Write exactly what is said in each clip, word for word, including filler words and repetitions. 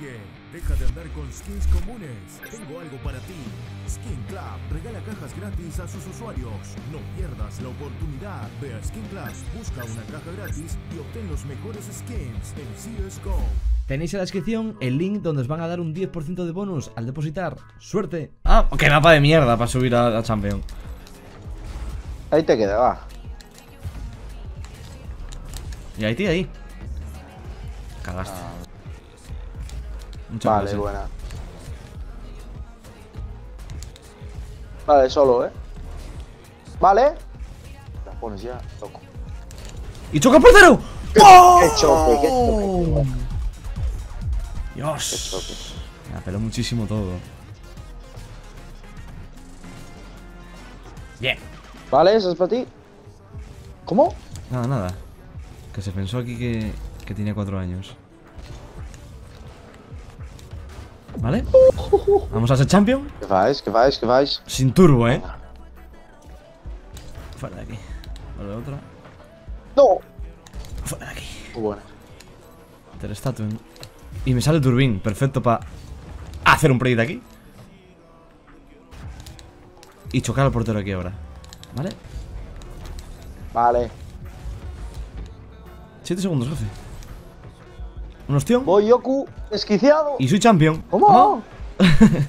Oye, deja de andar con skins comunes. Tengo algo para ti. Skinclub regala cajas gratis a sus usuarios. No pierdas la oportunidad. Ve a Skinclub, busca una caja gratis y obtén los mejores skins en C S G O. Tenéis en la descripción el link donde os van a dar un diez por ciento de bonus al depositar. ¡Suerte! ¡Ah! ¡Qué mapa de mierda para subir a, a Champion! Ahí te queda, va. Y ahí, tío, ahí. Cagaste. Ah. Muchas vale, gracias. Buena. Vale, solo, eh. Vale. La pones ya, loco. ¡Y choca el portero! ¡Qué, ¡oh! qué choque, qué choque! Qué Dios. Qué choque. Me apeló muchísimo todo. Bien. Vale, eso es para ti. ¿Cómo? Nada, nada. Que se pensó aquí que, que tenía cuatro años. ¿Vale? Vamos a ser champion. Que vais, que vais, que vais. Sin turbo, eh. Fuera de aquí. Vuelve otra. ¡No! Fuera de aquí. Muy buena. Interstatuen. Y me sale Turbín. Perfecto para hacer un play de aquí. Y chocar al portero aquí ahora. ¿Vale? Vale. Siete segundos, jefe. Un ostión. Voy Yoku, esquiciado. Y soy champion. ¿Cómo?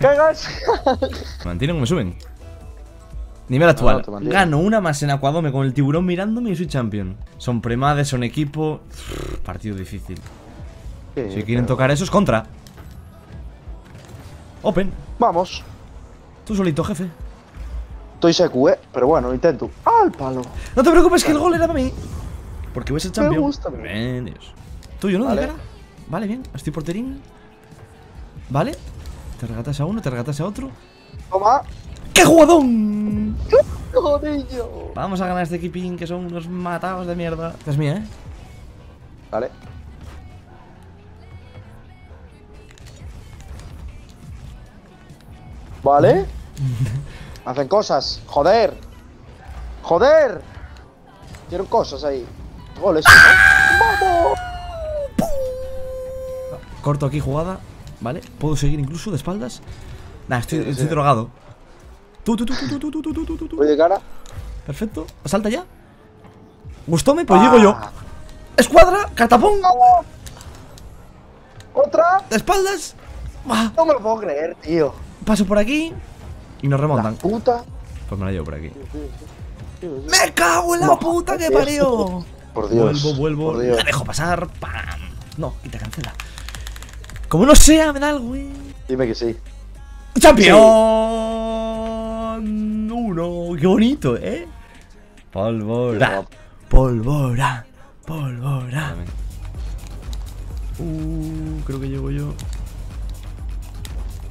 Cagas. Me mantienen o me suben. Nivel actual. No, no, gano una más en Aquadome con el tiburón mirándome y soy champion. Son premades, son equipo. Partido difícil. Sí, si quieren pero... tocar esos, contra. Open. Vamos. Tú solito, jefe. Estoy secu, eh. Pero bueno, intento. ¡Al palo! No te preocupes, que el gol era para mí. Porque voy a ser champion. Me gusta, bien, Dios. Tuyo, ¿no? Vale. De cara. Vale, bien. Estoy porterín. Vale. Te regatas a uno, te regatas a otro. Toma. ¡Qué jugadón! ¡Qué jodillo! Vamos a ganar este equipín, que son unos matados de mierda. Esta es mía, ¿eh? Vale. Vale. Hacen cosas. Joder. Joder. Quiero cosas ahí. Goles. ¡Ah! ¡Vamos! Corto aquí jugada, ¿vale? Puedo seguir incluso de espaldas. Nah, estoy, sí, sí. estoy drogado. Tú, tú, tú, tú, tú, tú, tú, tú, tú, tú. Voy de cara. Perfecto. Salta ya. Gustóme, pues ah. llego yo. Escuadra, catapón. ¡Vamos! Otra. De espaldas. Ah. No me lo puedo creer, tío. Paso por aquí y nos remontan. La puta. Pues me la llevo por aquí. Sí, sí, sí. ¡Me cago en la no, puta que parió! Por Dios. Vuelvo, vuelvo. Por Dios. La dejo pasar. ¡Pam! No, y te cancela. Como no sea, me da algo, güey. Dime que sí. ¡Champion! Uno. ¡Qué bonito, eh! Pólvora. Pólvora. Pólvora. Uh, creo que llego yo.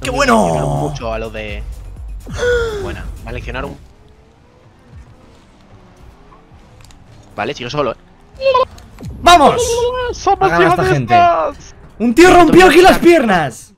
¡Qué bueno! Mucho a lo de. Buena. Me leccionaron. Vale, sigo solo, ¿eh? ¡Vamos! ¡Somos a ganar a esta gente! ¡Un tío rompió aquí las piernas!